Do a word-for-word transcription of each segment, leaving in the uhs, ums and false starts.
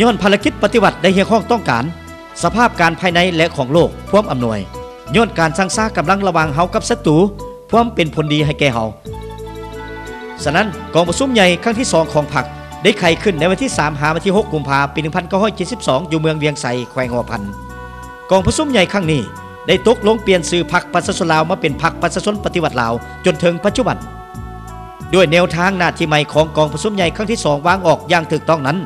ย้อนภารกิจปฏิวัติได้เฮียข้องต้องการสภาพการภายในและของโลกพร้อมอำนวยย้อนการสร้างสร้างกำลังระหว่างเฮากับศัตรูพร้อมเป็นผลดีให้แก่เฮาฉะนั้นกองประชุมใหญ่ครั้งที่สองของพรรคได้ไขขึ้นในวันที่สามหาวันที่หกกุมภาพันธ์ปีหนึ่งพันเก้าร้อยเจ็ดสิบสองอยู่เมืองเวียงไสแขวงหัวพันกองประชุมใหญ่ครั้งนี้ได้ตกลงเปลี่ยนชื่อพรรคประชาชนลาวมาเป็นพรรคประชาชนปฏิวัติลาวจนถึงปัจจุบันด้วยแนวทางหน้าที่ใหม่ของกองประชุมใหญ่ครั้งที่สองวางออกอย่างถูกต้องนั้น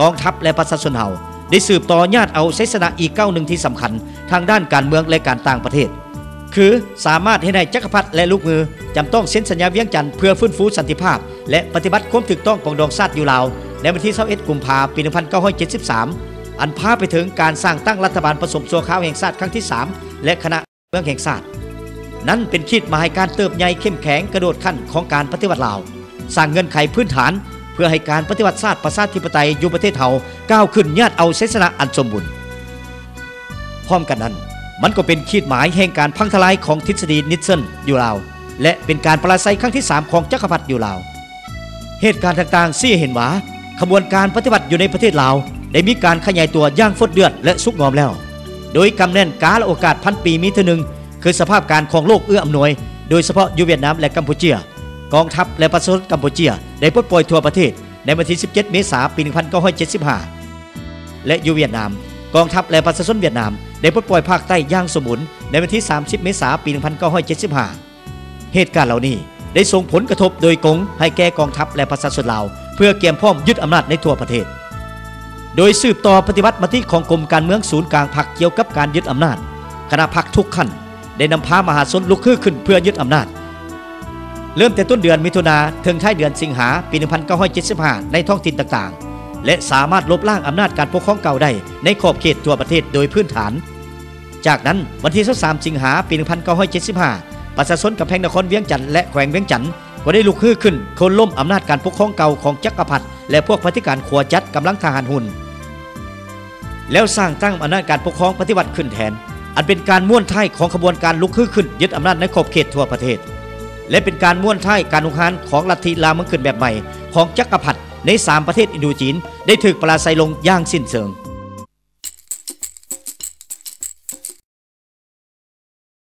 กองทัพและประชาชนเฮาได้สืบต่อญาติเอาใช้ชนะอีกก้าวหนึ่งที่สำคัญทางด้านการเมืองและการต่างประเทศคือสามารถให้นายจักรพรรดิและลูกมือจำต้องเซ็นสัญญาเวียงจันทร์เพื่อฟื้นฟูสันติภาพและปฏิบัติความถูกต้องของดองชาติอยู่ลาวในวันที่ยี่สิบเอ็ดกุมภาพันธ์ปีหนึ่งพันเก้าร้อยเจ็ดสิบสามอันพาไปถึงการสร้างตั้งรัฐบาลผสมชั่วคราวแห่งชาติครั้งที่สามและคณะเมืองแห่งชาตินั้นเป็นขีดหมายการเติบใหญ่เข้มแข็งกระโดดขั้นของการปฏิวัติลาวสร้างเงื่อนไขพื้นฐานเพื่อให้การปฏิวัติชาติประชาธิปไตยอยู่ประเทศเฮาก้าวขึ้นญาติเอาเสสนะอันสมบูรณ์พร้อมกันนั้นมันก็เป็นขีดหมายแห่งการพังทลายของทฤษฎีนิตเซนอยู่ลาวและเป็นการปราศัยครั้งที่สามของจักรพรรดิอยู่ลาวเหตุการณ์ต่างๆซี่เห็นว่าขบวนการปฏิวัติอยู่ในประเทศลาวได้มีการขยายตัวย่างฟดเดือดและสุกงอมแล้วโดยกำแน่นกาลโอกาสพันปีมิถุนึงคือสภาพการของโลกเอื้ออำนวยโดยเฉพาะอยู่เวียดนามและกัมพูชีกองทัพและประชาชนกัมพูชีได้ปลดปล่อยทั่วประเทศในวันที่สิบเจ็ดเมษายนปีหนึ่งพันเก้าร้อยเจ็ดสิบห้าและอยู่เวียดนามกองทัพและประชาชนเวียดนามได้ปลดปล่อยภาคใต้ย่างสมุนในวันที่สามสิบเมษายนปีหนึ่งพันเก้าร้อยเจ็ดสิบห้าเหตุการณ์เหล่านี้ได้ส่งผลกระทบโดยกงให้แก่กองทัพและประชาชนลาวเพื่อเกี่ยมพร้อมยึดอำนาจในทั่วประเทศโดยสืบต่อปฏิวัติมติของกรมการเมืองศูนย์กลางพรรคเกี่ยวกับการยึดอำนาจคณะพรรคทุกขั้นได้นำพามหาชนลุกขึ้นขึ้นเพื่อยึดอำนาจเริ่มแต่ต้นเดือนมิถุนาถึงท้ายเดือนสิงหาปีหนึ่งพันเก้าร้อยเจ็ดสิบห้าในท้องถิ่นต่างๆและสามารถลบล้างอำนาจการปกครองเก่าได้ในขอบเขตทั่วประเทศโดยพื้นฐานจากนั้นวันที่สามสิงหาปีหนึ่งพันเก้าร้อยเจ็ดสิบห้าประชาชนกำแพงนครเวียงจันทร์และแขวงเวียงจันทร์ก็ได้ลุกฮือขึ้นโค่นล้มอำนาจการปกครองเก่าของจักรพรรดิและพวกปฏิการขวาจัดกำลังทหารหุ่นแล้วสร้างตั้งอำนาจการปกครองปฏิวัติขึ้นแทนอันเป็นการม้วนท้ายของขบวนการลุกฮือขึ้นยึดอำนาจในขอบเขตทั่วประเทศและเป็นการม้วนท้ายการหุกฮานของลัทธิลามังขึ้นแบบใหม่ของจักรพรรดิในสามประเทศอินโดจีนได้ถูกปราศัยลงอย่างสิ้นเชิง